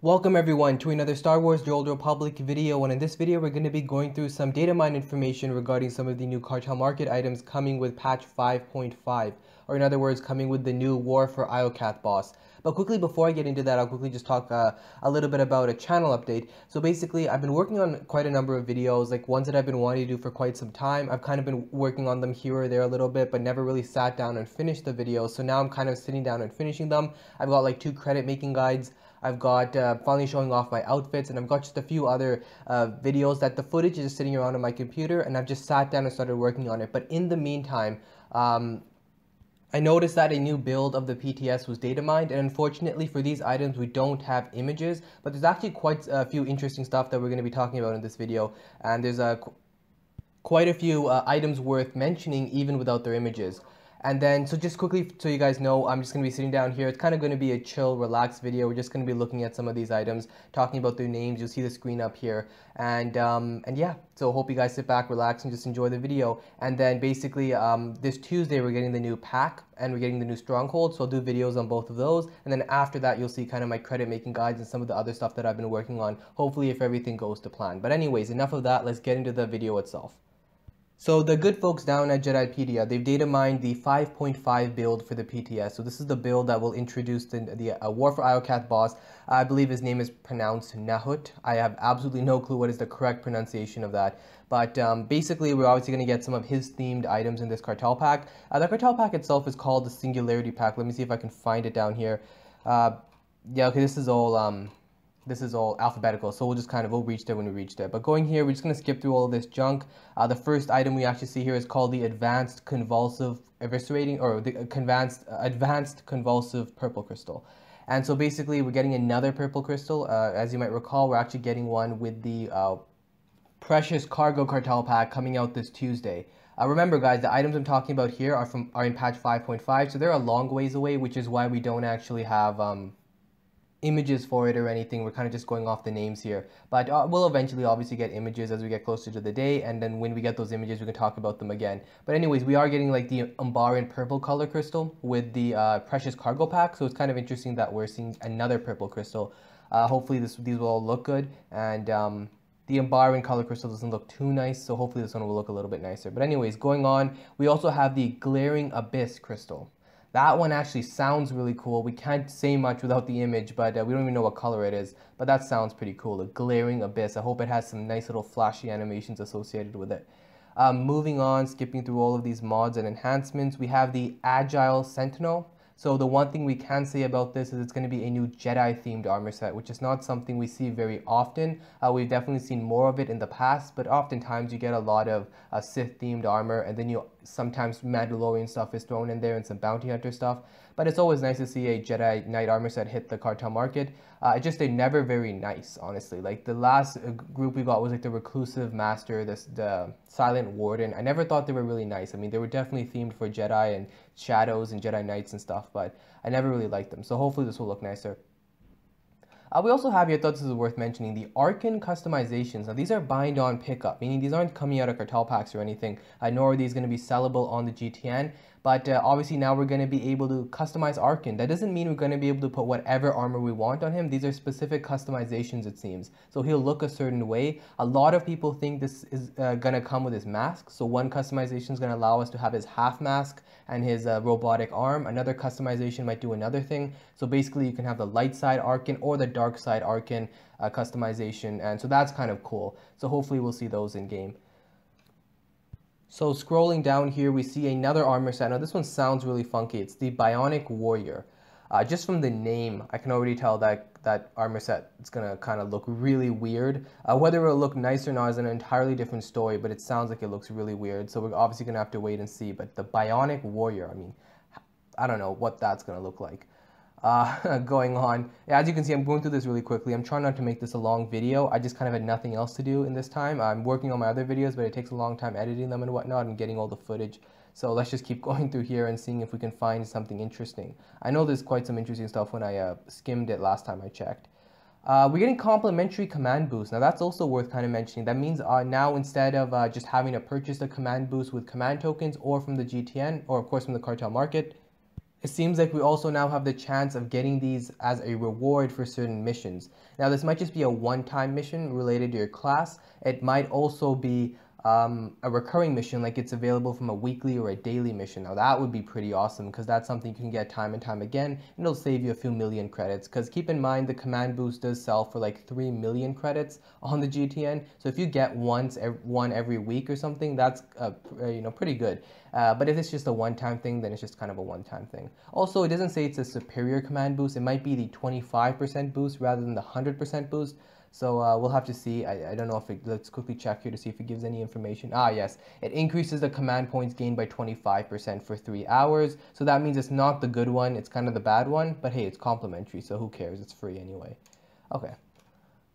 Welcome everyone to another Star Wars The Old Republic video, and in this video we're going to be going through some data mine information regarding some of the new cartel market items coming with patch 5.5, or in other words coming with the new War for Iokath boss. But quickly before I get into that, I'll quickly just talk a little bit about a channel update. So basically I've been working on quite a number of videos, like ones that I've been wanting to do for quite some time. I've kind of been working on them here or there a little bit, but never really sat down and finished the videos. So now I'm kind of sitting down and finishing them. I've got like 2 credit making guides. I've got finally showing off my outfits, and I've got just a few other videos that the footage is just sitting around on my computer, and I've just sat down and started working on it. But in the meantime, I noticed that a new build of the PTS was data mined, and unfortunately for these items we don't have images, but there's actually quite a few interesting stuff that we're going to be talking about in this video, and there's quite a few items worth mentioning even without their images. And then, so just quickly so you guys know, I'm just going to be sitting down here. It's kind of going to be a chill, relaxed video. We're just going to be looking at some of these items, talking about their names. You'll see the screen up here. And yeah, so hope you guys sit back, relax, and just enjoy the video. And then basically, this Tuesday, we're getting the new pack and we're getting the new stronghold. So I'll do videos on both of those. And then after that, you'll see kind of my credit making guides and some of the other stuff that I've been working on, hopefully if everything goes to plan. But anyways, enough of that. Let's get into the video itself. So the good folks down at Jedipedia, they've data mined the 5.5 build for the PTS. So this is the build that will introduce the War for Iokath boss. I believe his name is pronounced Nahut. I have absolutely no clue what is the correct pronunciation of that. But basically, we're obviously going to get some of his themed items in this cartel pack. The cartel pack itself is called the Singularity Pack. Let me see if I can find it down here. Yeah, okay, this is all alphabetical, so we'll reach there when we reach there. But going here, we're just going to skip through all of this junk. The first item we actually see here is called the Advanced Convulsive Eviscerating, or the Advanced Convulsive Purple Crystal. And so basically, we're getting another purple crystal. As you might recall, we're actually getting one with the Precious Cargo Cartel Pack coming out this Tuesday. Remember guys, the items I'm talking about here are in patch 5.5, so they're a long ways away, which is why we don't actually have images for it or anything. We're kind of just going off the names here, but we'll eventually obviously get images as we get closer to the day, and then when we get those images we can talk about them again. But anyways, we are getting like the Umbaran purple color crystal with the Precious Cargo Pack, so it's kind of interesting that we're seeing another purple crystal. Hopefully these will all look good, and the Umbaran color crystal doesn't look too nice, so hopefully this one will look a little bit nicer. But anyways, going on, we also have the Glaring Abyss crystal. That one actually sounds really cool. We can't say much without the image, but we don't even know what color it is. But that sounds pretty cool, a Glaring Abyss. I hope it has some nice little flashy animations associated with it. Moving on, skipping through all of these mods and enhancements, we have the Agile Sentinel. So the one thing we can say about this is it's going to be a new Jedi-themed armor set, which is not something we see very often. We've definitely seen more of it in the past, but oftentimes you get a lot of Sith-themed armor, and then sometimes Mandalorian stuff is thrown in there and some bounty hunter stuff. But it's always nice to see a Jedi Knight armor set hit the cartel market. It's just they're never very nice, honestly. Like the last group we got was like the Reclusive Master, the Silent Warden. I never thought they were really nice. I mean, they were definitely themed for Jedi and Shadows and Jedi Knights and stuff, but I never really liked them, so hopefully this will look nicer. We also have here, I thought this is worth mentioning, the Arcann customizations. Now these are bind-on pickup, meaning these aren't coming out of cartel packs or anything, nor are these going to be sellable on the GTN, but obviously now we're going to be able to customize Arcann. That doesn't mean we're going to be able to put whatever armor we want on him. These are specific customizations, it seems. So he'll look a certain way. A lot of people think this is going to come with his mask, so one customization is going to allow us to have his half mask and his robotic arm. Another customization might do another thing. So basically you can have the light side Arcann or the dark side Arcann customization, and so that's kind of cool. So hopefully we'll see those in game. So scrolling down here, we see another armor set. Now this one sounds really funky. It's the Bionic Warrior. Just from the name, I can already tell that armor set is going to kind of look really weird. Whether it'll look nice or not is an entirely different story, but it sounds like it looks really weird. So we're obviously going to have to wait and see. But the Bionic Warrior, I mean, I don't know what that's going to look like. Going on, as you can see, I'm going through this really quickly. I'm trying not to make this a long video. I just kind of had nothing else to do in this time. I'm working on my other videos, but it takes a long time editing them and whatnot and getting all the footage. So let's just keep going through here and seeing if we can find something interesting. I know there's quite some interesting stuff when I skimmed it last time I checked. We're getting complimentary command boost. Now that's also worth kind of mentioning. That means now instead of just having to purchase the command boost with command tokens or from the GTN, or of course from the cartel market, It seems like we also now have the chance of getting these as a reward for certain missions. Now this might just be a one-time mission related to your class. It might also be a recurring mission, like it's available from a weekly or a daily mission. Now that would be pretty awesome, because that's something you can get time and time again, and it'll save you a few million credits, because keep in mind the command boost does sell for like 3 million credits on the GTN. So if you get one every week or something, that's you know, pretty good. But if it's just a one-time thing, then it's just kind of a one-time thing. Also, it doesn't say it's a superior command boost. It might be the 25% boost rather than the 100% boost. So we'll have to see. I don't know if it, let's quickly check here to see if it gives any information. Ah, yes, it increases the command points gained by 25% for 3 hours. So that means it's not the good one, it's kind of the bad one, but hey, it's complimentary, so who cares, it's free anyway. Okay,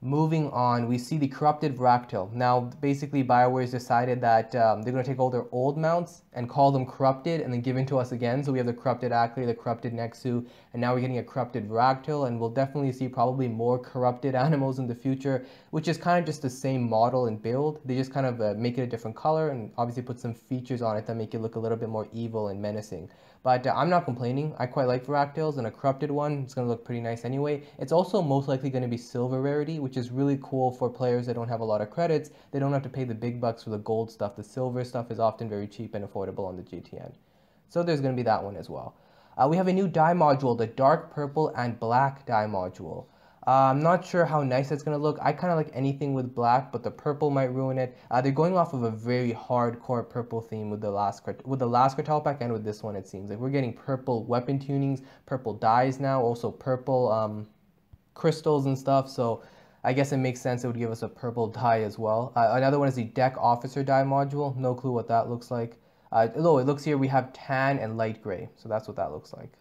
moving on, we see the Corrupted Varactyl. Now, basically, BioWare's decided that they're going to take all their old mounts and call them Corrupted and then give them to us again. So we have the Corrupted Akley, the Corrupted Nexu, and now we're getting a Corrupted Varactyl, and we'll definitely see probably more corrupted animals in the future, which is kind of just the same model and build. They just kind of make it a different color and obviously put some features on it that make it look a little bit more evil and menacing. But I'm not complaining. I quite like Varactyls, and a corrupted one, it's going to look pretty nice anyway. It's also most likely going to be silver rarity, which is really cool for players that don't have a lot of credits. They don't have to pay the big bucks for the gold stuff. The silver stuff is often very cheap and affordable on the GTN. So there's going to be that one as well. We have a new dye module, the dark purple and black dye module. I'm not sure how nice it's going to look. I kind of like anything with black, but the purple might ruin it. They're going off of a very hardcore purple theme with the last Cartel Pack and with this one, it seems. Like we're getting purple weapon tunings, purple dyes now, also purple crystals and stuff. So I guess it makes sense it would give us a purple dye as well. Another one is the deck officer dye module. No clue what that looks like. Although it looks here we have tan and light gray. So that's what that looks like.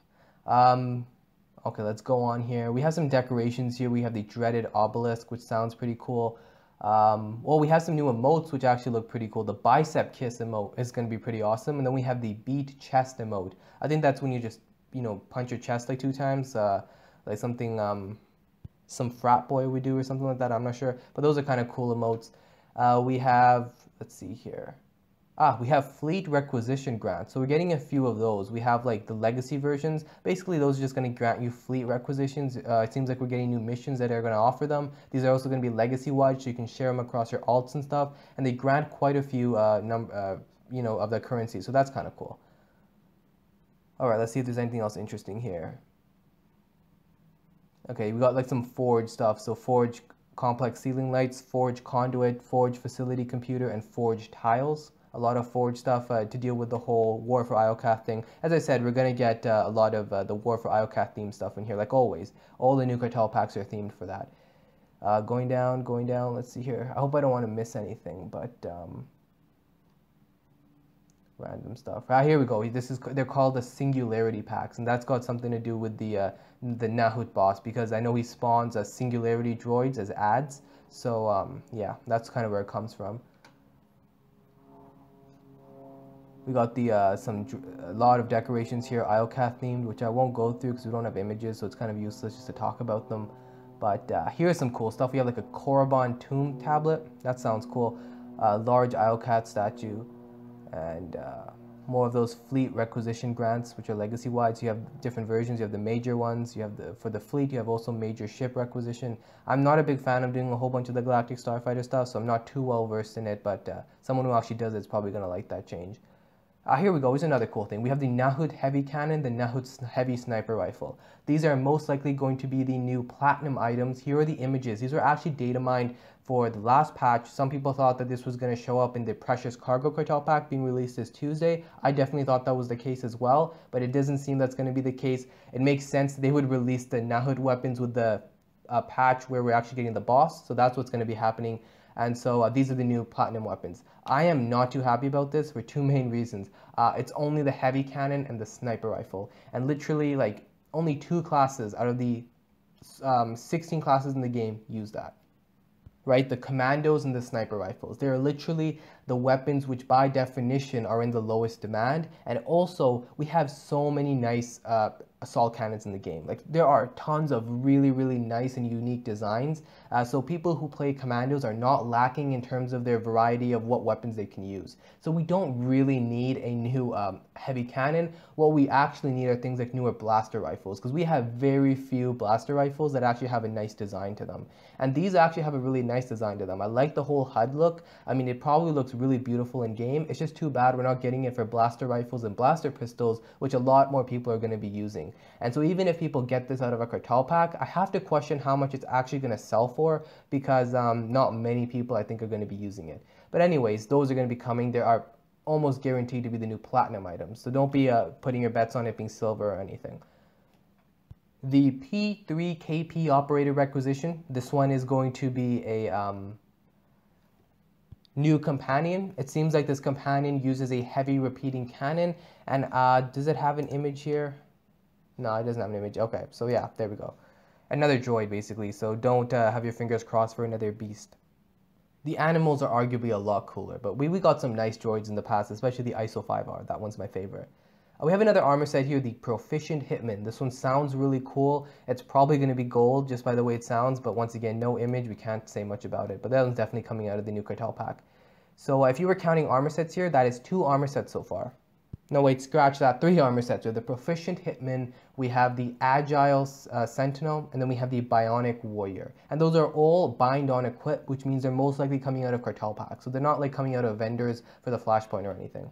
Okay, let's go on here. We have some decorations here. We have the dreaded obelisk, which sounds pretty cool. Well, we have some new emotes, which actually look pretty cool. The bicep kiss emote is going to be pretty awesome. And then we have the beat chest emote. I think that's when you just, you know, punch your chest like 2 times. Like something, some frat boy would do or something like that. I'm not sure. But those are kind of cool emotes. We have, let's see here. We have fleet requisition grants. So we're getting a few of those. We have like the legacy versions. Basically, those are just going to grant you fleet requisitions. It seems like we're getting new missions that are going to offer them. These are also going to be legacy-wide, so you can share them across your alts and stuff. And they grant quite a few you know, of the currency. So that's kind of cool. All right, let's see if there's anything else interesting here. Okay, we got like some forge stuff. So forge complex ceiling lights, forge conduit, forge facility computer, and forge tiles. A lot of forge stuff to deal with the whole War for Iokath thing. As I said, we're going to get a lot of the War for Iokath themed stuff in here, like always. All the new cartel packs are themed for that. Going down, let's see here. I hope I don't want to miss anything, but random stuff. Ah, here we go. They're called the Singularity Packs, and that's got something to do with the Nahut boss, because I know he spawns Singularity droids as ads. So, yeah, that's kind of where it comes from. We got the a lot of decorations here, Iokath themed, which I won't go through because we don't have images, so it's kind of useless just to talk about them. But here's some cool stuff. We have like a Korriban tomb tablet. That sounds cool. Large Iokath statue, and more of those fleet requisition grants, which are legacy-wide. So you have different versions. You have the major ones. You have for the fleet. You have also major ship requisition. I'm not a big fan of doing a whole bunch of the Galactic Starfighter stuff, so I'm not too well versed in it. But someone who actually does it is probably going to like that change. Here we go, here's another cool thing. We have the Nahut Heavy Cannon, the Nahut Heavy Sniper Rifle. These are most likely going to be the new platinum items. Here are the images. These were actually data mined for the last patch. Some people thought that this was going to show up in the Precious Cargo Cartel Pack being released this Tuesday. I definitely thought that was the case as well, but it doesn't seem that's going to be the case. It makes sense they would release the Nahut weapons with the patch where we're actually getting the boss, so that's what's going to be happening. And so these are the new platinum weapons. I am not too happy about this for 2 main reasons. It's only the heavy cannon and the sniper rifle. And literally, like, only 2 classes out of the 16 classes in the game use that. Right? The commandos and the sniper rifles. They are literally the weapons which by definition are in the lowest demand. And also, we have so many nice assault cannons in the game. Like, there are tons of really, really nice and unique designs. So people who play commandos are not lacking in terms of their variety of what weapons they can use. So we don't really need a new heavy cannon. What we actually need are things like newer blaster rifles, because we have very few blaster rifles that actually have a nice design to them. And these actually have a really nice design to them. I like the whole HUD look. I mean, it probably looks really beautiful in game. It's just too bad we're not getting it for blaster rifles and blaster pistols, which a lot more people are going to be using. And so even if people get this out of a cartel pack, I have to question how much it's actually going to sell for, because not many people I think are going to be using it. But anyways, those are going to be coming. There are almost guaranteed to be the new platinum items, so don't be putting your bets on it being silver or anything. The P3KP operator requisition, this one is going to be a new companion. It seems like this companion uses a heavy repeating cannon, and does it have an image here? No, it doesn't have an image. Okay, so yeah, there we go. Another droid basically, so don't have your fingers crossed for another beast. The animals are arguably a lot cooler, but we got some nice droids in the past, especially the ISO-5R. That one's my favorite. We have another armor set here, the Proficient Hitman. This one sounds really cool. It's probably going to be gold just by the way it sounds, but once again, no image. We can't say much about it, but that one's definitely coming out of the new cartel pack. So if you were counting armor sets here, that is 2 armor sets so far. No, wait, scratch that. 3 armor sets are the Proficient Hitman, we have the Agile Sentinel, and then we have the Bionic Warrior. And those are all bind-on equip, which means they're most likely coming out of cartel packs. So they're not like coming out of vendors for the Flashpoint or anything.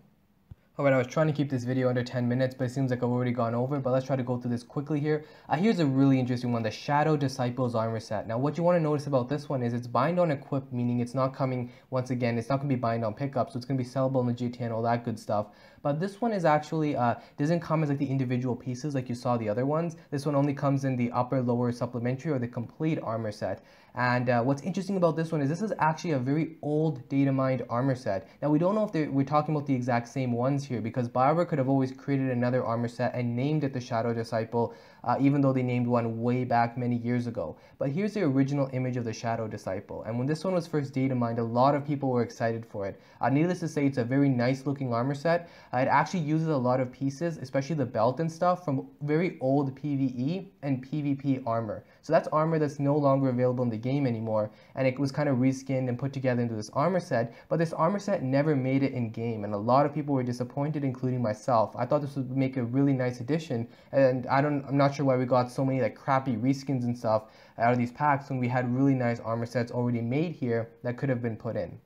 Alright, I was trying to keep this video under 10 minutes, but it seems like I've already gone over, but let's try to go through this quickly here. Here's a really interesting one, the Shadow Disciples armor set. Now, what you want to notice about this one is it's bind on equip, meaning it's not coming, once again, it's not going to be bind on pickup, so it's going to be sellable in the GTA and all that good stuff. But this one is actually, doesn't come as like the individual pieces like you saw the other ones. This one only comes in the upper, lower, supplementary, or the complete armor set. And what's interesting about this one is this is actually a very old datamined armor set. Now, we don't know if we're talking about the exact same ones here, because BioWare could have always created another armor set and named it the Shadow Disciple, even though they named one way back many years ago. But here's the original image of the Shadow Disciple. And when this one was first datamined, a lot of people were excited for it. Needless to say, it's a very nice looking armor set. It actually uses a lot of pieces, especially the belt and stuff, from very old PvE and PvP armor. So that's armor that's no longer available in the game anymore, and it was kind of reskinned and put together into this armor set, but this armor set never made it in game, and a lot of people were disappointed, including myself. I thought this would make a really nice addition, and I'm not sure why we got so many like crappy reskins and stuff out of these packs when we had really nice armor sets already made here that could have been put in.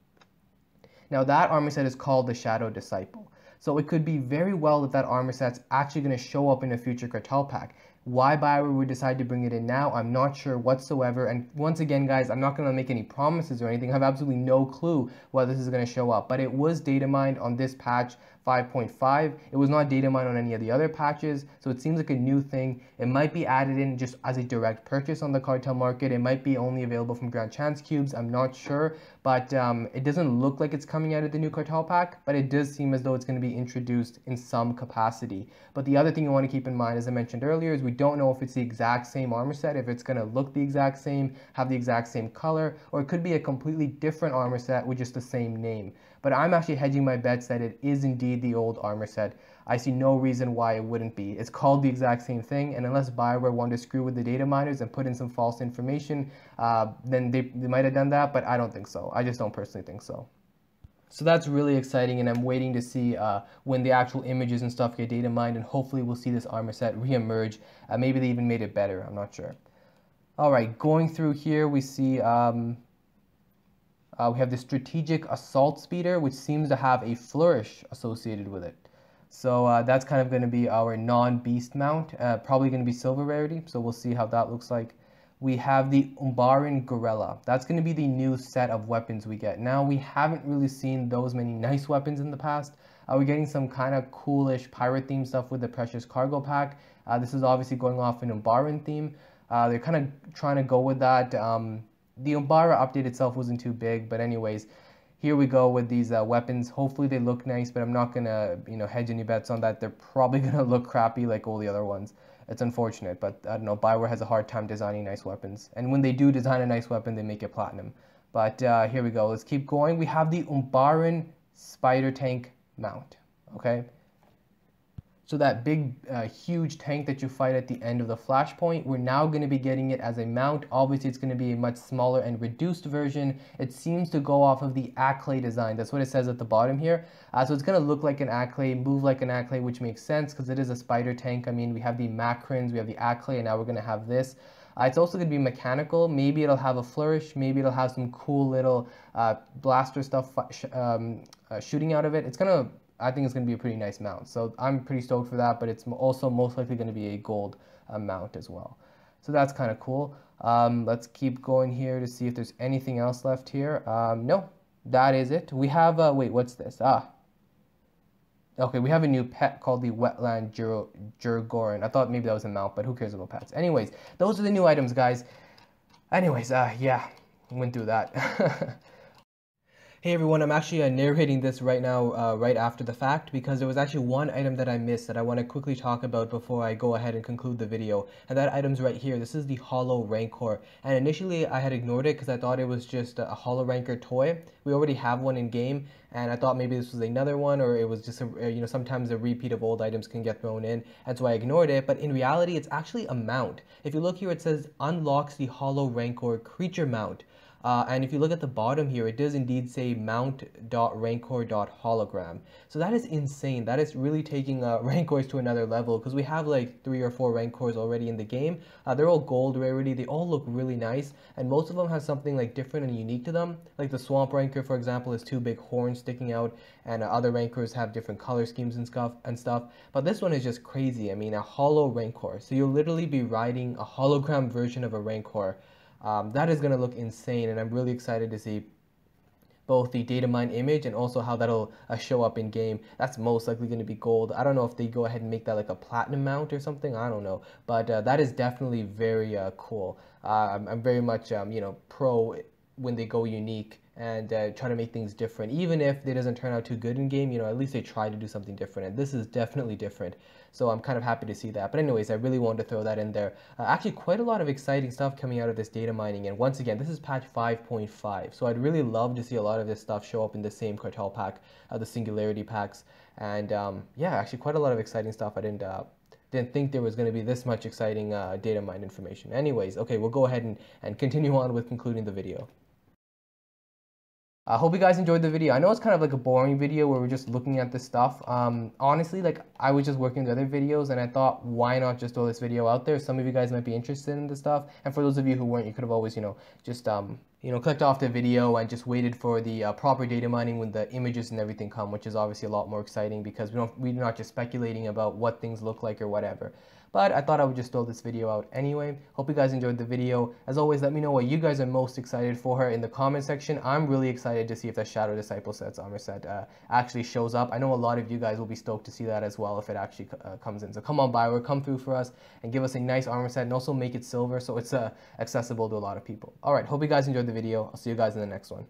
Now that armor set is called the Shadow Disciple, so it could be very well that that armor set's actually going to show up in a future cartel pack. Why BioWare would decide to bring it in now, I'm not sure whatsoever. And once again, guys, I'm not going to make any promises or anything. I have absolutely no clue why this is going to show up. But it was datamined on this patch 5.5. It was not datamined on any of the other patches. So it seems like a new thing. It might be added in just as a direct purchase on the cartel market. It might be only available from Grand Chance Cubes. I'm not sure. But it doesn't look like it's coming out of the new cartel pack. But it does seem as though it's going to be introduced in some capacity. But the other thing you want to keep in mind, as I mentioned earlier, is we don't know if it's the exact same armor set, if it's going to look the exact same, have the exact same color, or it could be a completely different armor set with just the same name. But I'm actually hedging my bets that it is indeed the old armor set. I see no reason why it wouldn't be. It's called the exact same thing, and unless BioWare wanted to screw with the data miners and put in some false information, then they might have done that, but I don't think so. I just don't personally think so. So that's really exciting, and I'm waiting to see when the actual images and stuff get data mined, and hopefully we'll see this armor set reemerge. Maybe they even made it better, I'm not sure. Alright, going through here we see we have the Strategic Assault Speeder, which seems to have a flourish associated with it. So that's kind of going to be our non-beast mount, probably going to be silver rarity, so we'll see how that looks like. We have the Umbaran Guerrilla. That's going to be the new set of weapons we get. Now, we haven't really seen those many nice weapons in the past. We're getting some kind of coolish pirate-themed stuff with the Precious Cargo Pack. This is obviously going off an Umbaran theme. They're kind of trying to go with that. The Umbara update itself wasn't too big, but anyways, here we go with these weapons. Hopefully they look nice, but I'm not going to hedge any bets on that. They're probably going to look crappy like all the other ones. It's unfortunate, but I don't know, BioWare has a hard time designing nice weapons. And when they do design a nice weapon, they make it platinum. But here we go, let's keep going. We have the Umbaran Spider Tank mount, okay? So that big, huge tank that you fight at the end of the Flashpoint, we're now going to be getting it as a mount. Obviously, it's going to be a much smaller and reduced version. It seems to go off of the Acklay design. That's what it says at the bottom here. So it's going to look like an Acklay, move like an Acklay, which makes sense because it is a spider tank. I mean, we have the Macrins, we have the Acklay, and now we're going to have this. It's also going to be mechanical. Maybe it'll have a flourish. Maybe it'll have some cool little blaster stuff shooting out of it. It's going to... I think it's going to be a pretty nice mount. So I'm pretty stoked for that, but it's also most likely going to be a gold mount as well. So that's kind of cool. Let's keep going here to see if there's anything else left here. No, that is it. We have, wait, what's this? Okay, we have a new pet called the wetland Jurgorin. I thought maybe that was a mount, but who cares about pets? Anyways, those are the new items, guys. Anyways, yeah, went through that. Hey everyone, I'm actually narrating this right now, right after the fact, because there was actually one item that I missed that I want to quickly talk about before I go ahead and conclude the video, and that item's right here. This is the Holo Rancor, and initially I had ignored it because I thought it was just a Holo Rancor toy. We already have one in game, and I thought maybe this was another one, or it was just, you know, sometimes a repeat of old items can get thrown in, and so I ignored it, but in reality, it's actually a mount. If you look here, it says, unlocks the Holo Rancor creature mount. And if you look at the bottom here, it does indeed say mount.rancor.hologram. So that is insane. That is really taking Rancors to another level, because we have like 3 or 4 Rancors already in the game. They're all gold rarity. They all look really nice, and most of them have something like different and unique to them. Like the Swamp Rancor, for example, has 2 big horns sticking out, and other Rancors have different color schemes and stuff. But this one is just crazy. I mean, a Holo Rancor. So you'll literally be riding a hologram version of a Rancor. That is going to look insane, and I'm really excited to see both the data mine image and also how that'll show up in game. That's most likely going to be gold. I don't know if they go ahead and make that like a platinum mount or something. I don't know, but that is definitely very cool. I'm very much you know, pro when they go unique and try to make things different, even if it doesn't turn out too good in game. You know, at least they try to do something different, and this is definitely different. So I'm kind of happy to see that. But anyways, I really wanted to throw that in there. Actually, quite a lot of exciting stuff coming out of this data mining. And once again, this is patch 5.5. So I'd really love to see a lot of this stuff show up in the same cartel pack, the Singularity packs. And yeah, actually quite a lot of exciting stuff. I didn't think there was going to be this much exciting data mine information. Anyways, okay, we'll go ahead and continue on with concluding the video. I hope you guys enjoyed the video. I know it's kind of like a boring video where we're just looking at this stuff. Honestly, like, I was just working the other videos and I thought, why not just throw this video out there? Some of you guys might be interested in this stuff. And for those of you who weren't, you could have always, you know, just, you know, clicked off the video and just waited for the proper data mining when the images and everything come, which is obviously a lot more exciting because we're not just speculating about what things look like or whatever. But I thought I would just throw this video out anyway. Hope you guys enjoyed the video. As always, let me know what you guys are most excited for in the comment section. I'm really excited to see if the Shadow Disciple sets armor set actually shows up. I know a lot of you guys will be stoked to see that as well if it actually comes in. So come on, Bioware, come through for us and give us a nice armor set, and also make it silver so it's accessible to a lot of people. All right, hope you guys enjoyed the video. I'll see you guys in the next one.